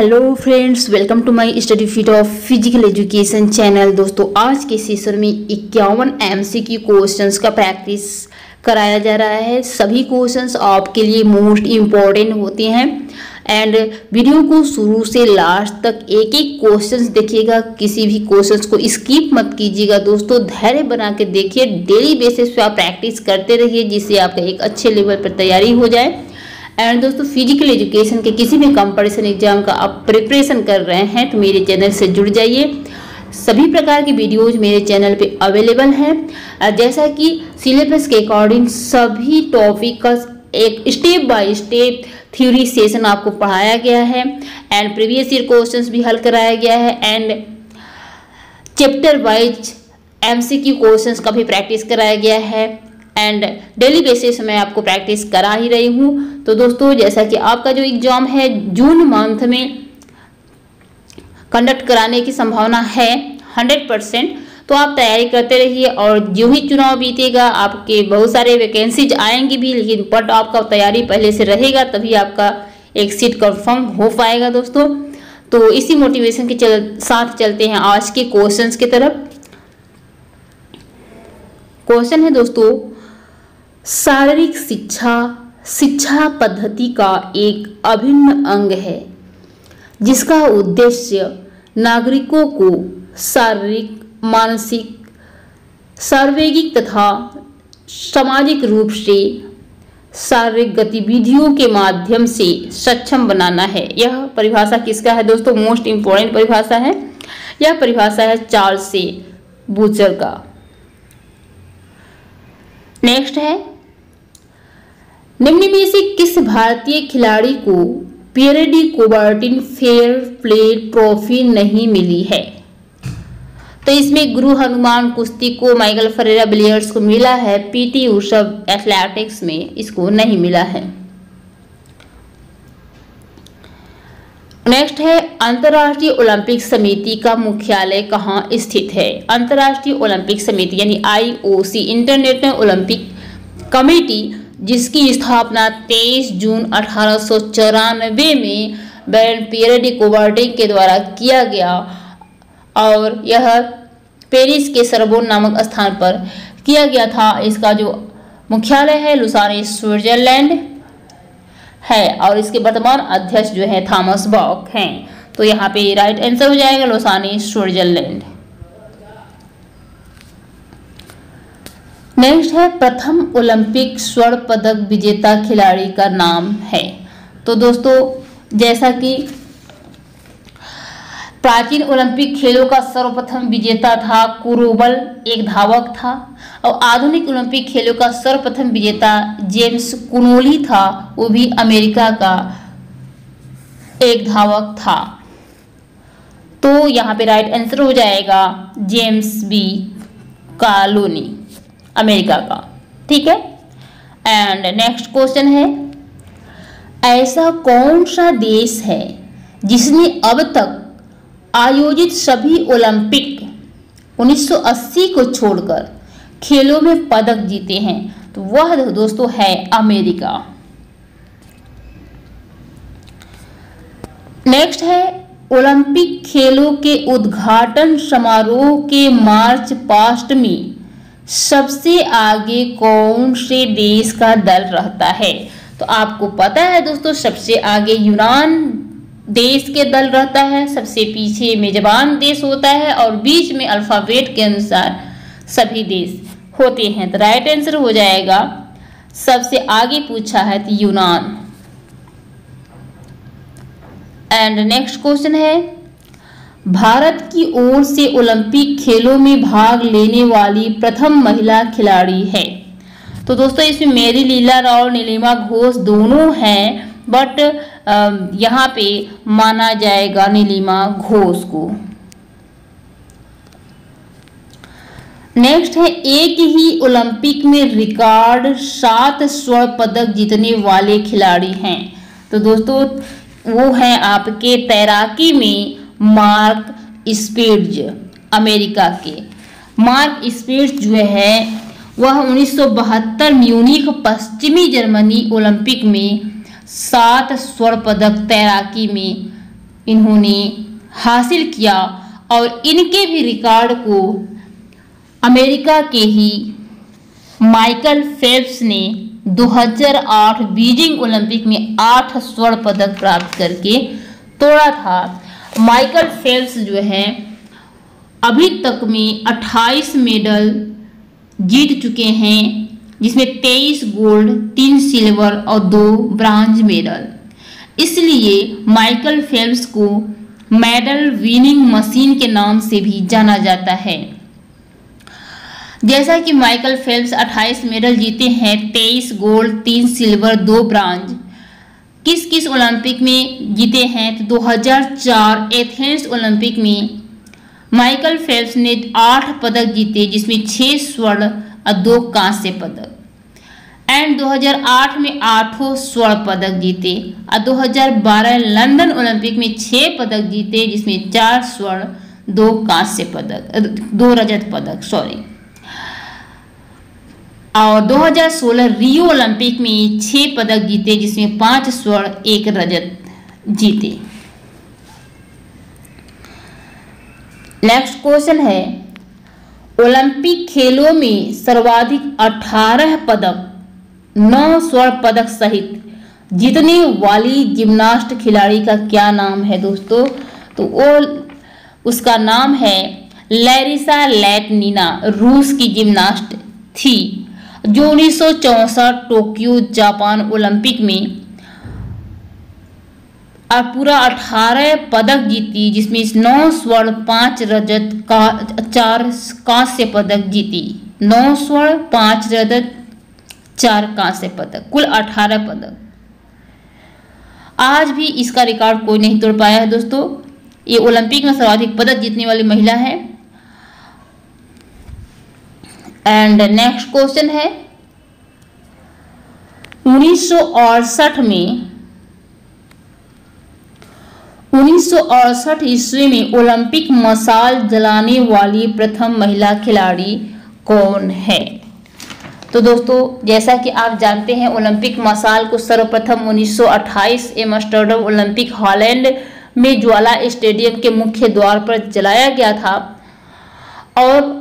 Hello friends, welcome to my study feet of physical education channel. दोस्तों, आज के session में 51 एमसीक्यू क्वेश्चंस का प्रैक्टिस कराया जा रहा है। सभी क्वेश्चंस आपके लिए मोस्ट इम्पॉर्टेंट होते हैं एंड वीडियो को शुरू से लास्ट तक एक एक क्वेश्चंस देखिएगा। किसी भी क्वेश्चंस को स्किप मत कीजिएगा। दोस्तों, धैर्य बना के देखिए, डेली बेसिस पे आप प्रैक्टिस करते रहिए जिससे आपका एक अच्छे लेवल पर तैयारी हो जाए। एंड दोस्तों, फिजिकल एजुकेशन के किसी भी कंपटीशन एग्जाम का आप प्रिपरेशन कर रहे हैं तो मेरे चैनल से जुड़ जाइए। सभी प्रकार की वीडियोज मेरे चैनल पे अवेलेबल हैं। जैसा कि सिलेबस के अकॉर्डिंग सभी टॉपिक का एक step by step theory session आपको पढ़ाया गया है एंड प्रीवियस ईयर क्वेश्चंस भी हल कराया गया है and chapter wise MCQ questions का भी प्रैक्टिस कराया गया है एंड डेली बेसिस मैं आपको प्रैक्टिस करा ही रही हूँ। तो दोस्तों, जैसा कि आपका जो एग्ज़ाम है जून मंथ में कंडक्ट कराने की संभावना है 100%, तो आप तैयारी करते रहिए। और जो ही चुनाव बीतेगा आपके बहुत सारे वैकेंसीज आएंगी भी, लेकिन बट आपका तैयारी पहले से रहेगा तभी आपका एक सीट कंफर्म हो पाएगा। दोस्तों, तो इसी मोटिवेशन के साथ चलते हैं आज के क्वेश्चन की तरफ। क्वेश्चन है दोस्तों, शारीरिक शिक्षा शिक्षा पद्धति का एक अभिन्न अंग है जिसका उद्देश्य नागरिकों को शारीरिक, मानसिक, सर्वैंगिक तथा सामाजिक रूप से शारीरिक गतिविधियों के माध्यम से सक्षम बनाना है। यह परिभाषा किसका है दोस्तों? मोस्ट इम्पोर्टेंट परिभाषा है। यह परिभाषा है चार्ल्स बूचर का। नेक्स्ट है, निम्न में से किस भारतीय खिलाड़ी को Pierre de Coubertin fair play trophy नहीं मिली है? तो इसमें गुरु हनुमान कुश्ती को, माइकल फरेरा बिलियर्ड्स को मिला है, पीटी उषा एथलेटिक्स में इसको नहीं मिला है। नेक्स्ट है, अंतर्राष्ट्रीय ओलंपिक समिति का मुख्यालय कहाँ स्थित है? अंतर्राष्ट्रीय ओलंपिक समिति यानी IOC, इंटरनेशनल ओलंपिक कमेटी, जिसकी स्थापना 23 जून 1894 में बैरन पियर डी कोबर्टिन के द्वारा किया गया और यह पेरिस के सरबोन नामक स्थान पर किया गया था। इसका जो मुख्यालय है लुसाने, स्विट्जरलैंड है और इसके वर्तमान अध्यक्ष जो है थॉमस बॉक हैं। तो यहाँ पे राइट आंसर हो जाएगा लुसाने, स्विट्जरलैंड। नेक्स्ट है, प्रथम ओलंपिक स्वर्ण पदक विजेता खिलाड़ी का नाम है। तो दोस्तों, जैसा कि प्राचीन ओलंपिक खेलों का सर्वप्रथम विजेता था कुरोबल, एक धावक था, और आधुनिक ओलंपिक खेलों का सर्वप्रथम विजेता जेम्स कॉनोली था, वो भी अमेरिका का एक धावक था। तो यहाँ पे राइट आंसर हो जाएगा जेम्स बी कॉनोली, अमेरिका का। ठीक है। एंड नेक्स्ट क्वेश्चन है, ऐसा कौन सा देश है जिसने अब तक आयोजित सभी ओलंपिक 1980 को छोड़कर खेलों में पदक जीते हैं? तो वह दोस्तों है अमेरिका। नेक्स्ट है, ओलंपिक खेलों के उद्घाटन समारोह के मार्च पास्ट में सबसे आगे कौन से देश का दल रहता है? तो आपको पता है दोस्तों, सबसे आगे यूनान देश के दल रहता है, सबसे पीछे मेजबान देश होता है और बीच में अल्फाबेट के अनुसार सभी देश होते हैं। तो राइट आंसर हो जाएगा, सबसे आगे पूछा है तो यूनान। एंड नेक्स्ट क्वेश्चन है, भारत की ओर से ओलंपिक खेलों में भाग लेने वाली प्रथम महिला खिलाड़ी है। तो दोस्तों, इसमें मेरी लीला रॉय, नीलिमा घोष दोनों हैं, बट यहाँ पे माना जाएगा नीलिमा घोष को। नेक्स्ट है, एक ही ओलंपिक में रिकॉर्ड 7 स्वर्ण पदक जीतने वाले खिलाड़ी हैं। तो दोस्तों, वो हैं आपके तैराकी में मार्क स्पिट्ज, अमेरिका के। मार्क स्पिट्ज जो है वह 1972 म्यूनिख, पश्चिमी जर्मनी ओलंपिक में 7 स्वर्ण पदक तैराकी में इन्होंने हासिल किया और इनके भी रिकॉर्ड को अमेरिका के ही माइकल फेल्प्स ने 2008 बीजिंग ओलंपिक में 8 स्वर्ण पदक प्राप्त करके तोड़ा था। माइकल फेल्प्स जो है अभी तक में 28 मेडल जीत चुके हैं, जिसमें 23 गोल्ड, 3 सिल्वर और 2 ब्रॉन्ज मेडल। इसलिए माइकल फेल्प्स को मेडल विनिंग मशीन के नाम से भी जाना जाता है। जैसा कि माइकल फेल्प्स 28 मेडल जीते हैं, 23 गोल्ड, 3 सिल्वर, 2 ब्रॉन्ज किस किस ओलंपिक में जीते हैं? तो 2004 एथेंस ओलंपिक में माइकल फेल्प्स ने 8 पदक जीते, जिसमें 6 स्वर्ण और 2 कांस्य पदक। एंड 2008 में 8 स्वर्ण पदक जीते और 2012 लंदन ओलंपिक में 6 पदक जीते, जिसमें 4 स्वर्ण, 2 कांस्य पदक, 2 रजत पदक और 2016 रियो ओलंपिक में 6 पदक जीते, जिसमें 5 स्वर्ण, 1 रजत जीते। नेक्स्ट क्वेश्चन है, ओलंपिक खेलों में सर्वाधिक 18 पदक, 9 स्वर्ण पदक सहित जीतने वाली जिम्नास्ट खिलाड़ी का क्या नाम है दोस्तों? तो उसका नाम है लैरिसा लैटनिना। रूस की जिम्नास्ट थी जो 1964 टोक्यो जापान ओलंपिक में पूरा 18 पदक जीती, जिसमें 9 स्वर्ण, 5 रजत, 4 कांस्य पदक जीती। 9 स्वर्ण, 5 रजत, 4 कांस्य पदक, कुल 18 पदक। आज भी इसका रिकॉर्ड कोई नहीं तोड़ पाया है दोस्तों। ये ओलंपिक में सर्वाधिक पदक जीतने वाली महिला है। एंड नेक्स्ट क्वेश्चन है, 1968 में 1968 ईस्वी में ओलंपिक मशाल जलाने वाली प्रथम महिला खिलाड़ी कौन है? तो दोस्तों जैसा कि आप जानते हैं, ओलंपिक मशाल को सर्वप्रथम 1928 एम्स्टर्डम ओलंपिक हॉलैंड में ज्वाला स्टेडियम के मुख्य द्वार पर जलाया गया था और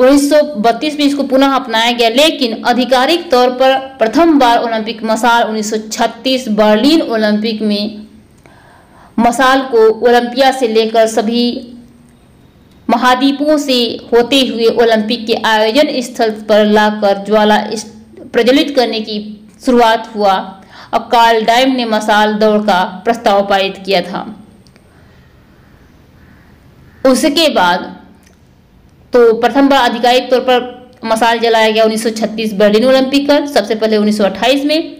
1932 में इसको पुनः अपनाया गया। लेकिन आधिकारिक तौर पर प्रथम बार ओलंपिक मशाल 1936 बर्लिन ओलंपिक में मशाल को ओलंपिया से लेकर सभी महाद्वीपों से होते हुए ओलंपिक के आयोजन स्थल पर लाकर ज्वाला प्रज्वलित करने की शुरुआत हुआ और कार्ल डाइम ने मशाल दौड़ का प्रस्ताव पारित किया था। उसके बाद तो प्रथम बार आधिकारिक तौर पर मशाल जलाया गया 1936 बर्लिन ओलंपिक का, सबसे पहले 1928 में।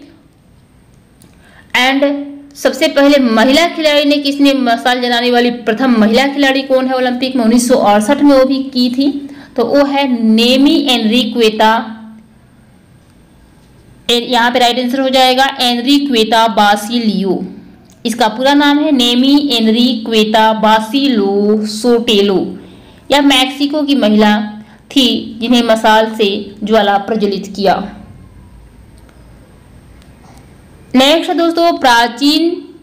एंड सबसे पहले महिला खिलाड़ी ने किसने मशाल जलाने वाली प्रथम महिला खिलाड़ी कौन है ओलंपिक में 1968 में वो भी की थी, तो वो है नेमी एनरिक्वेटा, यहाँ पे राइट आंसर हो जाएगा एनरिक्वेटा बासिलियो। इसका पूरा नाम है नेमी एनरिक्वेटा बासिलो सोटेलो। यह मैक्सिको की महिला थी जिन्हें मशाल से ज्वाला प्रज्वलित किया। नेक्स्ट दोस्तों, प्राचीन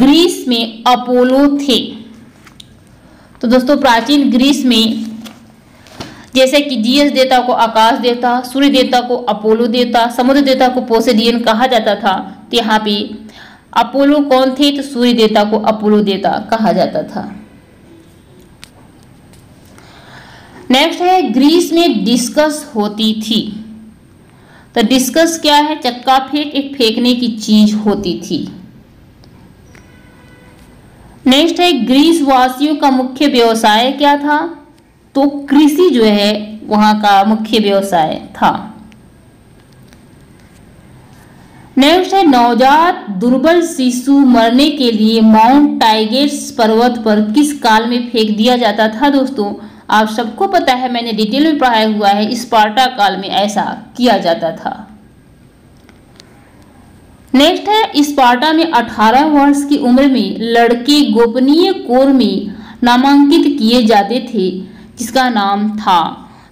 ग्रीस में अपोलो थे। तो दोस्तों प्राचीन ग्रीस में जैसे कि जीएस देवता को आकाश देवता, सूर्य देवता को अपोलो देवता, समुद्र देवता को पोसेडियन कहा जाता था, तो यहाँ पे अपोलो कौन थे? तो सूर्य देवता को अपोलो देवता कहा जाता था। नेक्स्ट है, ग्रीस में डिस्कस होती थी। तो डिस्कस क्या है? चक्का फेंक, एक फेंकने की चीज होती थी। नेक्स्ट है, ग्रीस वासियों का मुख्य व्यवसाय क्या था? तो कृषि जो है वहां का मुख्य व्यवसाय था। नेक्स्ट है, नवजात दुर्बल शिशु मरने के लिए माउंट टाइगर्स पर्वत पर किस काल में फेंक दिया जाता था? दोस्तों आप सबको पता है, मैंने डिटेल में पढ़ाया हुआ है, स्पार्टा काल में ऐसा किया जाता था। नेक्स्ट है, स्पार्टा में 18 वर्ष की उम्र में लड़के गोपनीय कोर में नामांकित किए जाते थे, जिसका नाम था,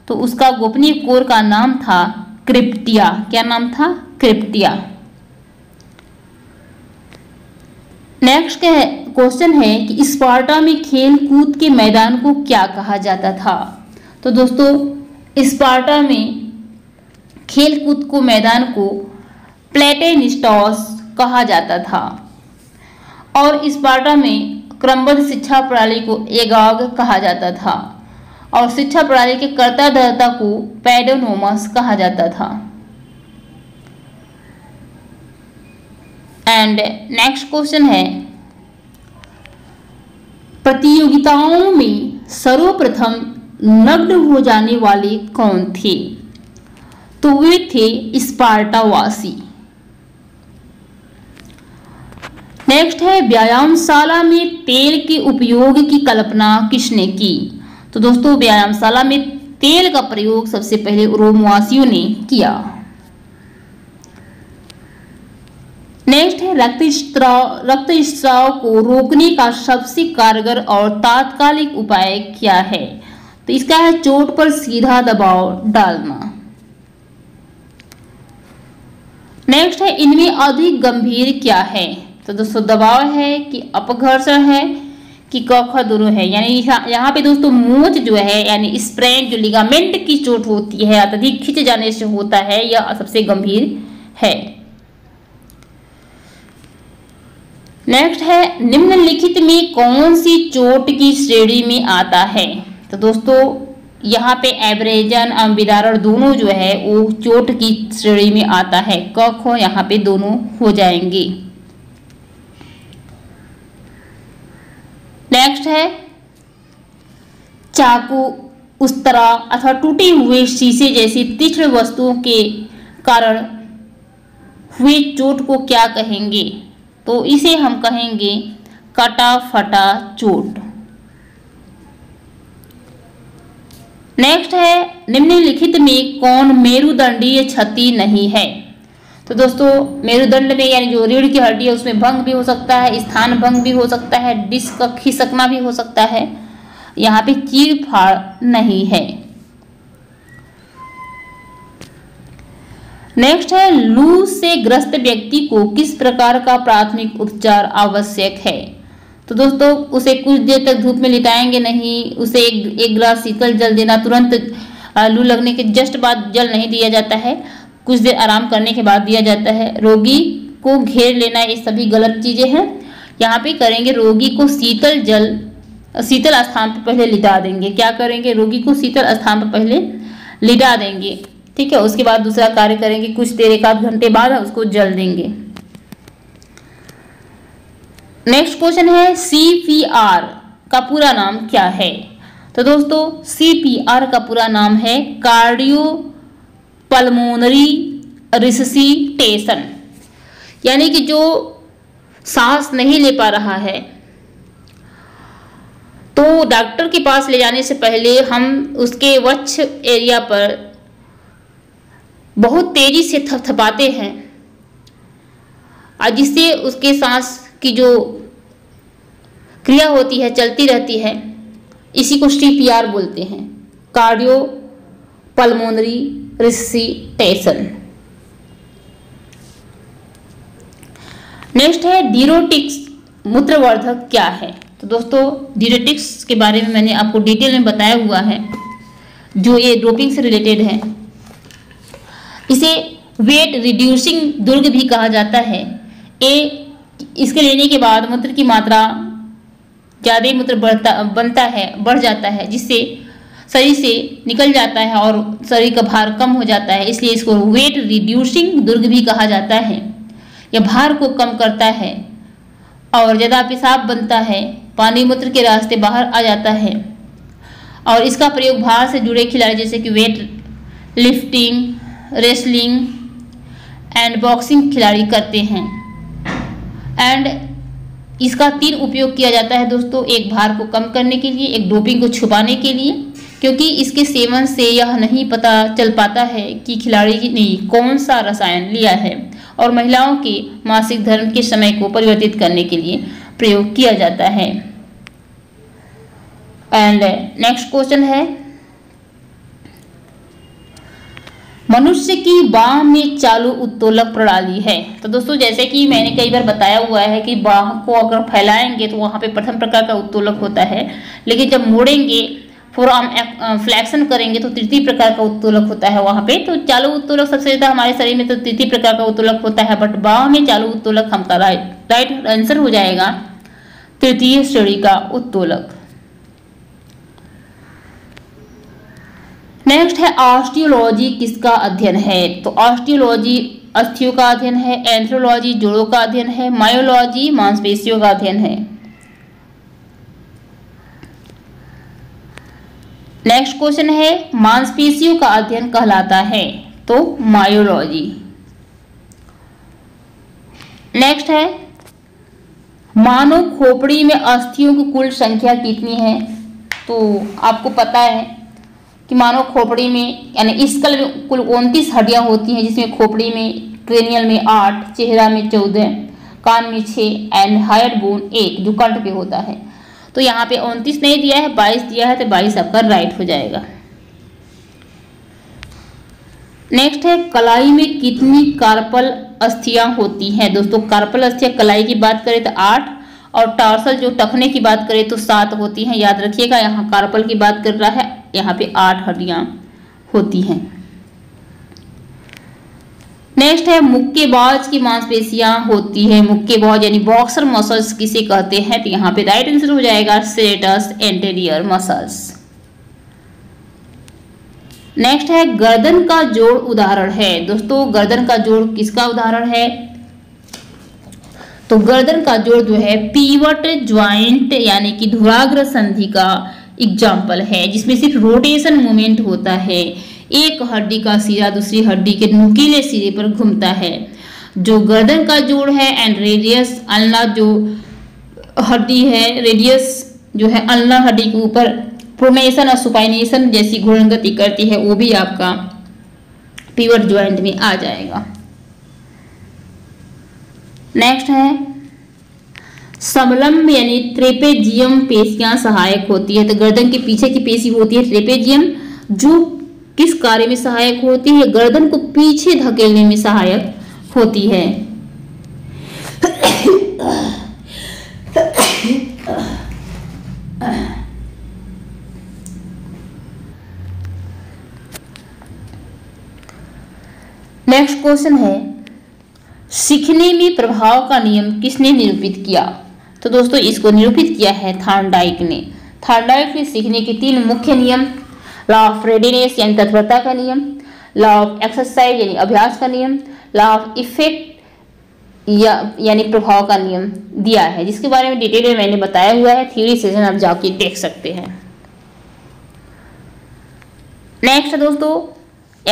तो उसका गोपनीय कोर का नाम था क्रिप्टिया। क्या नाम था? क्रिप्टिया। नेक्स्ट क्या है क्वेश्चन है कि स्पार्टा में खेल कूद के मैदान को क्या कहा जाता था। तो दोस्तों स्पार्टा में खेल कूद को मैदान को प्लेटेनिस्टॉस कहा जाता था और स्पार्टा में क्रमबद्ध शिक्षा प्रणाली को एगाग कहा जाता था और शिक्षा प्रणाली के कर्ता धर्ता को पैडोनोमस कहा जाता था। एंड नेक्स्ट क्वेश्चन है प्रतियोगिताओं में सर्वप्रथम नग्न हो जाने वाले कौन थे। तो वे थे स्पार्टावासी। नेक्स्ट है व्यायामशाला में तेल के उपयोग की कल्पना किसने की। तो दोस्तों व्यायामशाला में तेल का प्रयोग सबसे पहले रोमवासियों ने किया। नेक्स्ट है रक्तस्राव को रोकने का सबसे कारगर और तात्कालिक उपाय क्या है। तो इसका है चोट पर सीधा दबाव डालना। नेक्स्ट है इनमें अधिक गंभीर क्या है। तो दोस्तों दबाव है कि अपघर्षण है कि कौखा दोनों है, यानी यहाँ पे दोस्तों मोच जो है यानी स्प्रेन जो लिगामेंट की चोट होती है अत्यधिक खींचे जाने से होता है, यह सबसे गंभीर है। नेक्स्ट है निम्नलिखित में कौन सी चोट की श्रेणी में आता है। तो दोस्तों यहाँ पे एब्रेजन अम्बिदारण दोनों जो है वो चोट की श्रेणी में आता है। क ख यहाँ पे दोनों हो जाएंगे। नेक्स्ट है चाकू उस्तरा अथवा टूटे हुए शीशे जैसी तीक्ष्ण वस्तुओं के कारण हुए चोट को क्या कहेंगे। तो इसे हम कहेंगे कटा फटा चोट। नेक्स्ट है निम्नलिखित में कौन मेरुदंडीय क्षति नहीं है। तो दोस्तों मेरुदंड में यानी जो रीढ़ की हड्डी है उसमें भंग भी हो सकता है, स्थान भंग भी हो सकता है, डिस्क का खिसकना भी हो सकता है, यहाँ पे चीर फाड़ नहीं है। नेक्स्ट है लू से ग्रस्त व्यक्ति को किस प्रकार का प्राथमिक उपचार आवश्यक है। तो दोस्तों उसे कुछ देर तक धूप में लिटाएंगे नहीं, उसे एक गिलास शीतल जल देना। तुरंत लू लगने के जस्ट बाद जल नहीं दिया जाता है, कुछ देर आराम करने के बाद दिया जाता है। रोगी को घेर लेना ये सभी गलत चीज़ें हैं। यहाँ पे करेंगे रोगी को शीतल स्थान पर पहले लिटा देंगे। क्या करेंगे रोगी को शीतल स्थान पर पहले लिटा देंगे, ठीक है। उसके बाद दूसरा कार्य करेंगे, कुछ देर एक आध घंटे बाद उसको जल देंगे। नेक्स्ट क्वेश्चन है CPR का पूरा नाम क्या है। तो दोस्तों CPR का पूरा नाम है कार्डियो पल्मोनरी रिससिटेशन, यानी कि जो सांस नहीं ले पा रहा है तो डॉक्टर के पास ले जाने से पहले हम उसके वक्ष एरिया पर बहुत तेजी से थपथपाते हैं और जिससे उसके सांस की जो क्रिया होती है चलती रहती है, इसी को CPR बोलते हैं, कार्डियो पल्मोनरी रिससिटेशन। नेक्स्ट है डियूरेटिक्स मूत्रवर्धक क्या है। तो दोस्तों डियूरेटिक्स के बारे में मैंने आपको डिटेल में बताया हुआ है, जो ये डोपिंग से रिलेटेड है। इसे वेट रिड्यूसिंग ड्रग भी कहा जाता है। इसके लेने के बाद मूत्र की मात्रा ज़्यादा मूत्र बढ़ जाता है, जिससे शरीर से निकल जाता है और शरीर का भार कम हो जाता है, इसलिए इसको वेट रिड्यूसिंग ड्रग भी कहा जाता है। यह भार को कम करता है और ज़्यादा पेशाब बनता है, पानी मूत्र के रास्ते बाहर आ जाता है और इसका प्रयोग भार से जुड़े खिलाड़ी जैसे कि weight lifting, wrestling and boxing खिलाड़ी करते हैं। एंड इसका 3 उपयोग किया जाता है दोस्तों, एक भार को कम करने के लिए, एक डोपिंग को छुपाने के लिए, क्योंकि इसके सेवन से यह नहीं पता चल पाता है कि खिलाड़ी ने कौन सा रसायन लिया है, और महिलाओं के मासिक धर्म के समय को परिवर्तित करने के लिए प्रयोग किया जाता है। एंड नेक्स्ट क्वेश्चन है मनुष्य की बाह में चालू उत्तोलक प्रणाली है। तो दोस्तों जैसे कि मैंने कई बार बताया हुआ है कि बाह को अगर फैलाएंगे तो वहाँ पे प्रथम प्रकार का उत्तोलक होता है, लेकिन जब मोड़ेंगे फोरआर्म फ्लैक्शन करेंगे तो तृतीय प्रकार का उत्तोलक होता है वहाँ पे। तो चालू उत्तोलक सबसे ज्यादा हमारे शरीर में तो तृतीय प्रकार का उत्तोलक होता है, बट बाह में चालू उत्तोलक हमका राइट आंसर हो जाएगा तृतीय श्रेणी का उत्तोलक। नेक्स्ट है ऑस्टियोलॉजी किसका अध्ययन है। तो ऑस्टियोलॉजी अस्थियों का अध्ययन है, एंथ्रोलॉजी जोड़ों का अध्ययन है, मायोलॉजी मांसपेशियों का अध्ययन है। नेक्स्ट क्वेश्चन है मांसपेशियों का अध्ययन कहलाता है, तो मायोलॉजी। नेक्स्ट है मानव खोपड़ी में अस्थियों की कुल संख्या कितनी है। तो आपको पता है कि मानव खोपड़ी में यानी स्कल में कुल 29 हड्डियां होती हैं, जिसमें खोपड़ी में, क्रेनियल में 8, चेहरा में 14, कान में 6 एंड हायर बोन 1 जो कंठ पे होता है। तो यहाँ पे 29 नहीं दिया है, 22 दिया है, तो 22 आपका राइट हो जाएगा। नेक्स्ट है कलाई में कितनी कार्पल अस्थियां होती हैं। दोस्तों कार्पल अस्थियां कलाई की बात करें तो 8 और टार्सल जो टखने की बात करें तो 7 होती हैं। याद रखिएगा यहाँ कार्पल की बात कर रहा है, यहाँ पे 8 हड्डियां होती हैं। नेक्स्ट है मुक्केबाज की मांसपेशियां होती है, मुक्केबाज यानी बॉक्सर मसल्स किसे कहते हैं। तो यहाँ पे राइट आंसर हो जाएगा सेरेटस एंटेरियर मसल्स। नेक्स्ट है गर्दन का जोड़ उदाहरण है। दोस्तों गर्दन का जोड़ किसका उदाहरण है। तो गर्दन का जोड़ जो है पीवट ज्वाइंट यानी कि धुराग्र संधि का एग्जाम्पल है, जिसमें सिर्फ रोटेशन मूवमेंट होता है। एक हड्डी का सिरा दूसरी हड्डी के नुकीले सिरे पर घूमता है। जो गर्दन का जोड़ है एंड रेडियस अल्ना जो हड्डी है, रेडियस जो है अल्ना हड्डी के ऊपर प्रोनेशन और सुपाइनेशन जैसी घूर्णन गति करती है, वो भी आपका पीवट ज्वाइंट में आ जाएगा। नेक्स्ट है समलम्ब यानी ट्रेपेजियम पेशियां सहायक होती है। तो गर्दन के पीछे की पेशी होती है ट्रेपेजियम, जो किस कार्य में सहायक होती है, गर्दन को पीछे धकेलने में सहायक होती है। नेक्स्ट क्वेश्चन है सीखने में प्रभाव का नियम किसने निरूपित किया। तो दोस्तों इसको निरूपित किया है थॉर्नडाइक ने। थॉर्नडाइक ने सीखने के 3 मुख्य नियम, लॉ ऑफ रेडीनेस यानी तत्परता का नियम, लॉ ऑफ एक्सरसाइज यानी अभ्यास का नियम, लॉ ऑफ इफेक्ट यानी प्रभाव का नियम दिया है, जिसके बारे में डिटेल में मैंने बताया हुआ है। थ्योरी सेशन आप जाके देख सकते हैं। नेक्स्ट दोस्तों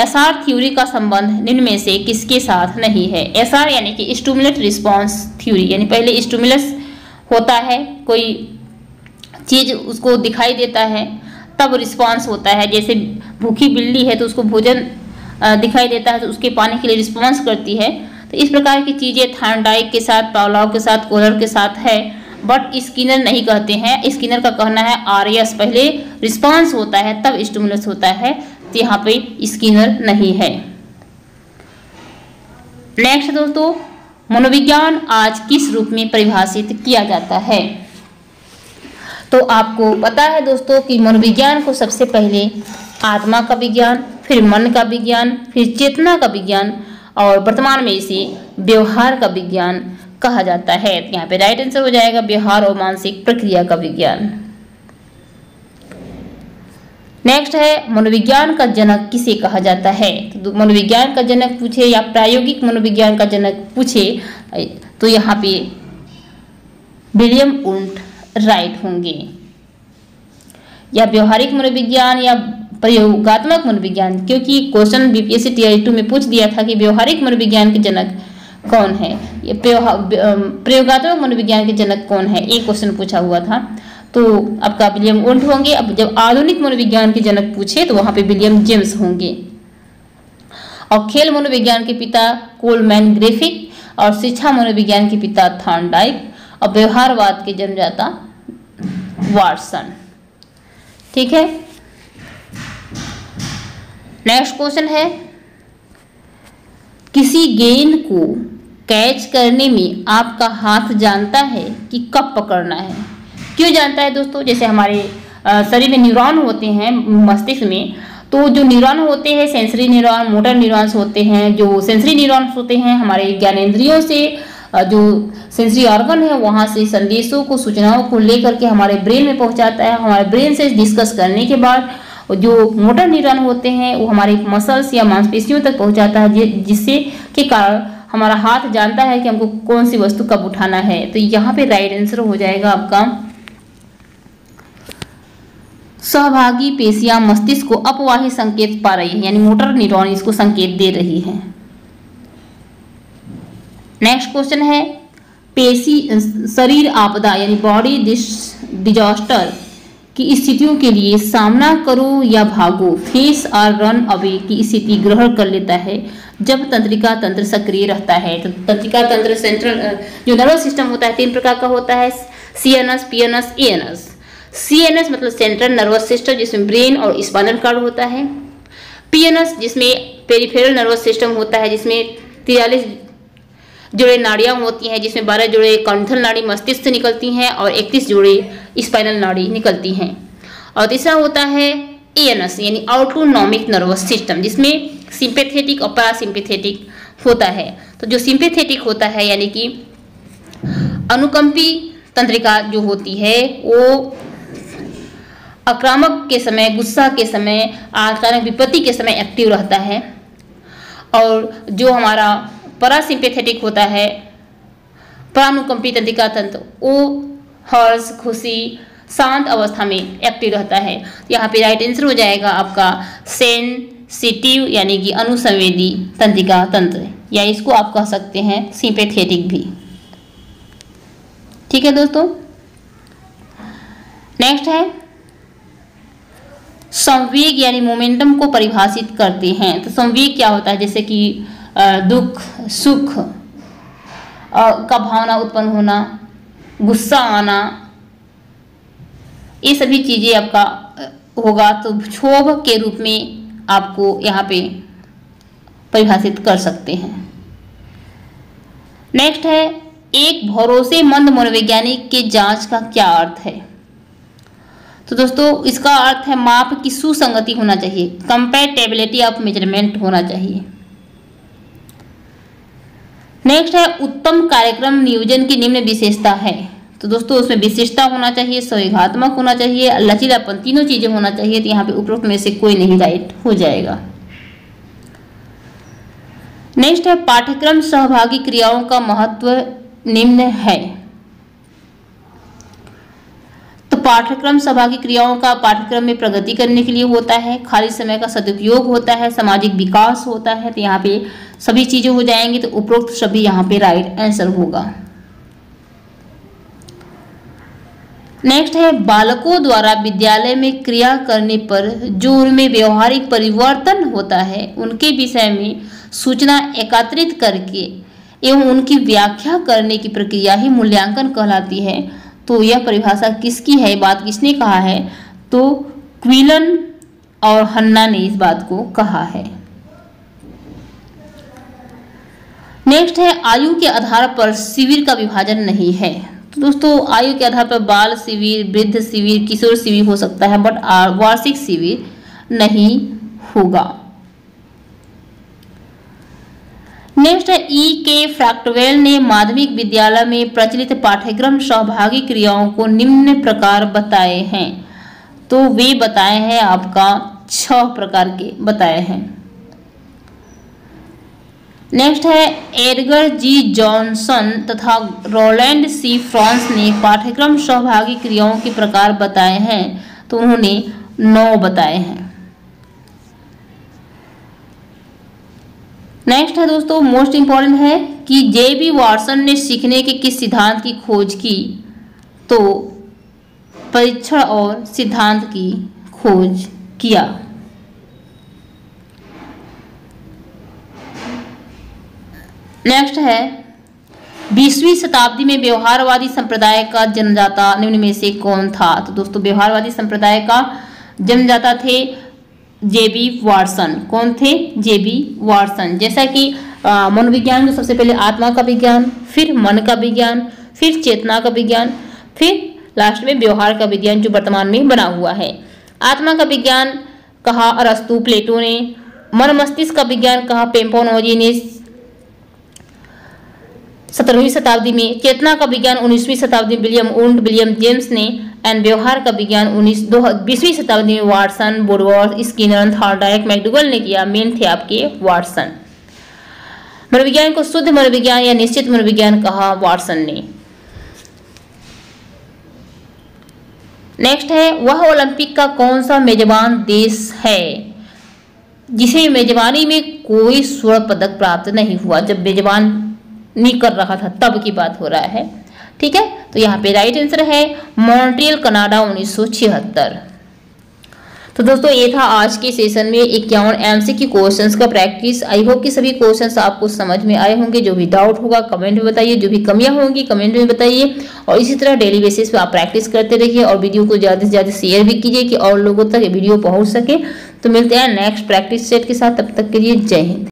एसआर थ्योरी का संबंध निम्न में से किसके साथ नहीं है। एसआर यानी कि स्टिमुलस रिस्पांस थ्योरी, यानी पहले स्टिमुलस होता है, कोई चीज उसको दिखाई देता है तब रिस्पांस होता है। जैसे भूखी बिल्ली है तो उसको भोजन दिखाई देता है तो उसके पाने के लिए रिस्पांस करती है। तो इस प्रकार की चीज़ें थॉर्नडाइक के साथ, पावलोव के साथ, कोहलर के साथ है, बट स्किनर नहीं कहते हैं। स्किनर का कहना है आरएस पहले रिस्पांस होता है तब स्टिमुलस होता है, तो यहाँ पे स्किनर नहीं है। नेक्स्ट दोस्तों मनोविज्ञान आज किस रूप में परिभाषित किया जाता है। तो आपको पता है दोस्तों कि मनोविज्ञान को सबसे पहले आत्मा का विज्ञान, फिर मन का विज्ञान, फिर चेतना का विज्ञान और वर्तमान में इसे व्यवहार का विज्ञान कहा जाता है। तो यहाँ पे राइट आंसर हो जाएगा व्यवहार और मानसिक प्रक्रिया का विज्ञान। नेक्स्ट है मनोविज्ञान का जनक किसे कहा जाता है। तो मनोविज्ञान का जनक पूछे या प्रायोगिक मनोविज्ञान का जनक पूछे तो यहाँ पे विलियम वुंट राइट होंगे। या व्यवहारिक मनोविज्ञान या प्रयोगात्मक मनोविज्ञान, क्योंकि क्वेश्चन बीपीएससी टीआई 2 में पूछ दिया था कि व्यवहारिक मनोविज्ञान के जनक कौन है, प्रयोगात्मक मनोविज्ञान के जनक कौन है, ये क्वेश्चन पूछा हुआ था। तो आपका विलियम वुंट होंगे। अब जब आधुनिक मनोविज्ञान के जनक पूछे तो वहां पे विलियम जेम्स होंगे। और खेल मनोविज्ञान के पिता कोलमैन ग्रिफिथ और शिक्षा मनोविज्ञान के पिता थॉर्नडाइक और व्यवहारवाद के जन्मदाता वाटसन। ठीक है। नेक्स्ट क्वेश्चन है किसी गेंद को कैच करने में आपका हाथ जानता है कि कब पकड़ना है। क्यों जानता है दोस्तों? जैसे हमारे शरीर में न्यूरॉन होते हैं मस्तिष्क में, तो जो न्यूरॉन होते हैं सेंसरी न्यूरॉन, मोटर न्यूरॉन्स होते हैं। जो सेंसरी न्यूरॉन्स होते हैं हमारे ज्ञानेंद्रियों से, जो सेंसरी ऑर्गन है वहाँ से संदेशों को, सूचनाओं को लेकर के हमारे ब्रेन में पहुँचाता है। हमारे ब्रेन से डिस्कस करने के बाद जो मोटर न्यूरॉन होते हैं वो हमारे मसल्स या मांसपेशियों तक पहुँचाता है, जिससे के कारण हमारा हाथ जानता है कि हमको कौन सी वस्तु कब उठाना है। तो यहाँ पे राइट आंसर हो जाएगा आपका सहभागी पेशियां मस्तिष्क को अपवाही संकेत पा रही है, यानी मोटर न्यूरॉन इसको संकेत दे रही है। नेक्स्ट क्वेश्चन है पेशी शरीर आपदा यानी बॉडी डिजास्टर की स्थितियों के लिए सामना करो या भागो, फेस और रन अवे की स्थिति ग्रहण कर लेता है जब तंत्रिका तंत्र सक्रिय रहता है। तो तंत्रिका तंत्र सेंट्रल जो नर्वस सिस्टम होता है तीन प्रकार का होता है, CNS, PNS, ANS। CNS मतलब सेंट्रल नर्वस सिस्टम जिसमें ब्रेन और स्पाइनल कॉर्ड होता है। PNS जिसमें पेरिफेरल नर्वस सिस्टम होता है, जिसमें 43 जोड़े नाड़ियाँ होती हैं, जिसमें 12 जोड़े कॉर्नियल नाड़ी मस्तिष्क से निकलती हैं और 31 जोड़े स्पाइनल नाड़ी निकलती हैं। और तीसरा होता है ANS यानी ऑटोनॉमिक नर्वस सिस्टम, जिसमें सिंपैथेटिक और पैरासिम्पैथेटिक होता है। तो जो सिंपैथेटिक होता है यानी कि अनुकंपी तंत्रिका जो होती है वो आक्रामक के समय, गुस्सा के समय, अचानक विपत्ति के समय एक्टिव रहता है। और जो हमारा पैरासिम्पैथेटिक होता है परानुकंपी तंत्रिका तंत्र वो हर्ष, खुशी, शांत अवस्था में एक्टिव रहता है। यहाँ पे राइट आंसर हो जाएगा आपका सेंसिटिव यानी कि अनुसंवेदी तंत्रिका तंत्र, या इसको आप कह सकते हैं सिंपैथेटिक भी। ठीक है दोस्तों, नेक्स्ट है संवेग यानी मोमेंटम को परिभाषित करते हैं। तो संवेग क्या होता है? जैसे कि दुख, सुख का भावना उत्पन्न होना, गुस्सा आना, ये सभी चीज़ें आपका होगा। तो क्षोभ के रूप में आपको यहाँ पे परिभाषित कर सकते हैं। नेक्स्ट है एक भरोसेमंद मनोवैज्ञानिक के जांच का क्या अर्थ है? तो दोस्तों इसका अर्थ है माप की सुसंगति होना चाहिए, कंपैटिबिलिटी ऑफ मेजरमेंट होना चाहिए। नेक्स्ट है उत्तम कार्यक्रम नियोजन की निम्न विशेषता है। तो दोस्तों उसमें विशेषता होना चाहिए, सहयोगात्मक होना चाहिए, लचीलापन, तीनों चीज़ें होना चाहिए। तो यहाँ पे उपरोक्त में से कोई नहीं राइट हो जाएगा। नेक्स्ट है पाठ्यक्रम सहभागी क्रियाओं का महत्व निम्न है। तो पाठ्यक्रम सहभागी क्रियाओं का पाठ्यक्रम में प्रगति करने के लिए होता है, खाली समय का सदुपयोग होता है, सामाजिक विकास होता है। तो यहाँ पे सभी चीज़ें हो जाएंगी, तो उपरोक्त सभी यहाँ पे राइट आंसर होगा। नेक्स्ट है बालकों द्वारा विद्यालय में क्रिया करने पर जो उनमें व्यवहारिक परिवर्तन होता है उनके विषय में सूचना एकत्रित करके एवं उनकी व्याख्या करने की प्रक्रिया ही मूल्यांकन कहलाती है। तो यह परिभाषा किसकी है, बात किसने कहा है? तो क्वेलन और हन्ना ने इस बात को कहा है। नेक्स्ट है आयु के आधार पर शिविर का विभाजन नहीं है। दोस्तों आयु के आधार पर बाल शिविर, वृद्ध शिविर, किशोर शिविर हो सकता है, बट वार्षिक शिविर नहीं होगा। नेक्स्ट है E K फ्रैक्टवेल ने माध्यमिक विद्यालय में प्रचलित पाठ्यक्रम सहभागी क्रियाओं को निम्न प्रकार बताए हैं। तो वे बताए हैं आपका 6 प्रकार के बताए हैं। नेक्स्ट है एडगर जी जॉनसन तथा रोलैंड सी फ्रांस ने पाठ्यक्रम सहभागी क्रियाओं के प्रकार बताए हैं। तो उन्होंने 9 बताए हैं। नेक्स्ट है दोस्तों मोस्ट इम्पॉर्टेंट है कि JB वाटसन ने सीखने के किस सिद्धांत की खोज की? तो परीक्षण और सिद्धांत की खोज किया। नेक्स्ट है 20वीं शताब्दी में व्यवहारवादी संप्रदाय का जन्मदाता निम्न में से कौन था? तो दोस्तों व्यवहारवादी संप्रदाय का जन्मदाता थे JB वाटसन। कौन थे? JB Watson. जैसा कि मनोविज्ञान में सबसे पहले आत्मा का विज्ञान, फिर मन का विज्ञान, फिर चेतना का विज्ञान, फिर लास्ट में व्यवहार का विज्ञान जो वर्तमान में बना हुआ है। आत्मा का विज्ञान कहा अरस्तु प्लेटो ने, मन मस्तिष्क का विज्ञान कहा पेम्पोनोजी ने 17वीं शताब्दी में, चेतना का विज्ञान 19वीं शताब्दी में विलियम वुंट, विलियम जेम्स ने, एंड व्यवहार का विज्ञान 20वीं शताब्दी में Watson, Woodworth, Skinner, Thorndike, McDougall ने किया। मेन थे आपके वाटसन। मनोविज्ञान को शुद्ध मनोविज्ञान या निश्चित मनोविज्ञान कहा वाटसन ने। नेक्स्ट है, वह ओलंपिक का कौन सा मेजबान देश है जिसे मेजबानी में कोई स्वर्ण पदक प्राप्त नहीं हुआ? जब मेजबानी कर रहा था तब की बात हो रहा है, ठीक है। तो यहाँ पे राइट आंसर है मॉन्ट्रियल कनाडा 1976। तो दोस्तों ये था आज के सेशन में 51 MCQ क्वेश्चंस का प्रैक्टिस। आई होप कि सभी क्वेश्चंस आपको समझ में आए होंगे। जो भी डाउट होगा कमेंट में बताइए, जो भी कमियां होंगी कमेंट में बताइए, और इसी तरह डेली बेसिस पे आप प्रैक्टिस करते रहिए और वीडियो को ज़्यादा से ज़्यादा शेयर भी कीजिए कि और लोगों तक ये वीडियो पहुँच सके। तो मिलते हैं नेक्स्ट प्रैक्टिस सेट के साथ, तब तक के लिए जय हिंद।